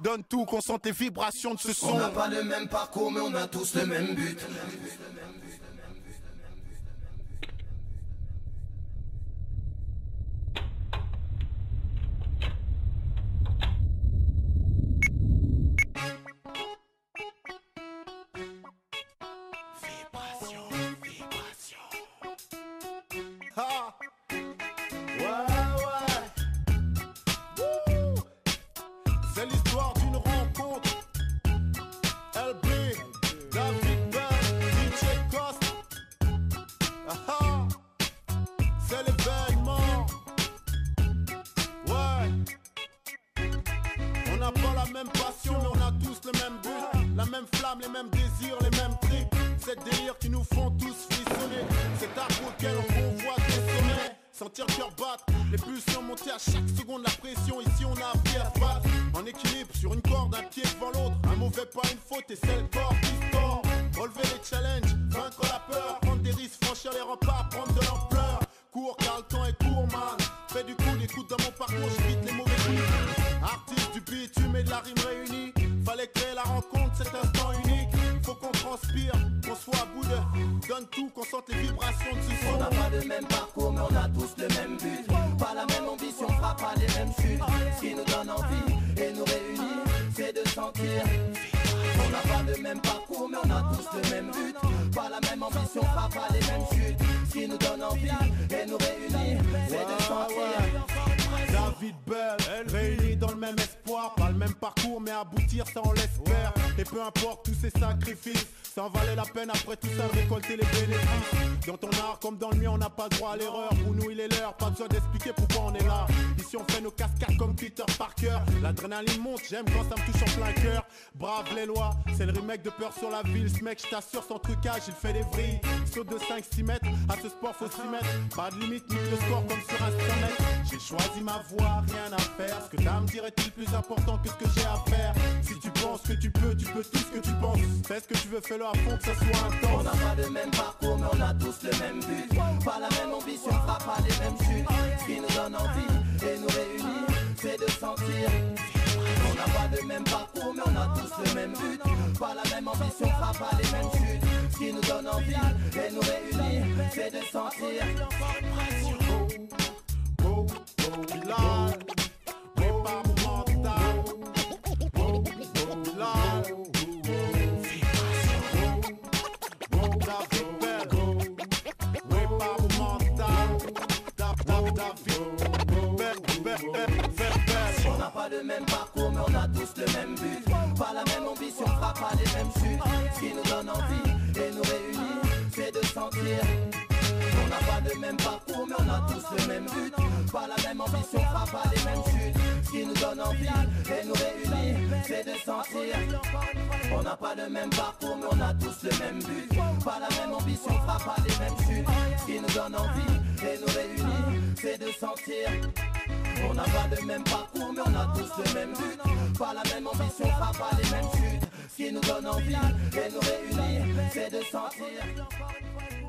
donne tout, qu'on sente les vibrations de ce son. On n'a pas le même parcours, mais on a tous le même but. Après tout ça, récolter les bénéfices. Dans ton art comme dans le mien, on n'a pas le droit à l'erreur. Pour nous, il est l'heure, pas besoin d'expliquer pourquoi on est là. Ici, on fait nos cascades comme Peter Parker. L'adrénaline monte, j'aime quand ça me touche en plein cœur. Brave les lois, c'est le remake de Peur sur la ville. Ce mec, je t'assure, sans trucage, il fait des vrilles. Saut de 5-6 mètres, à ce sport faut s'y mettre. Pas de limite, nique le score comme sur Internet. J'ai choisi ma voie, rien à faire. Ce que t'as à me dire est-il plus important que ce que j'ai à faire? Si tu penses que tu peux tout ce que tu penses. Fais ce que tu veux, fais-le à fond, que ça soit intense. On n'a pas le même parcours, mais on a tous le même but. Pas la même ambition, pas les mêmes chutes. Ce qui nous donne envie et nous réunit, c'est de sentir. On n'a pas le même parcours, mais on a tous le même but. Pas la même ambition, pas les mêmes chutes. Ce qui nous donne envie et nous réunit, c'est de sentir. Go, go, Bilal, prépare mon mental. Go, go, Bilal, vibration. Go, go, ta vie belle. Go, prépare mon mental. Ta vie belle. On n'a pas le même parcours, mais on a tous le même but. Pas la même ambition, pas les mêmes chutes. Ce qui nous donne envie et nous réunit, c'est de sentir. On n'a pas le même parcours, mais on a tous le même but. Pas la même ambition, pas les mêmes chutes. Ce qui nous donne envie et nous réunit, c'est de sentir. On n'a pas le même parcours, mais on a tous le même but. Pas la même ambition, pas les mêmes chutes. Ce qui nous donne envie et nous réunit, c'est de sentir. On n'a pas le même parcours, mais on a tous le même but. Pas la même ambition, pas les mêmes chutes. Ce qui nous donne envie et nous réunit, c'est de sentir.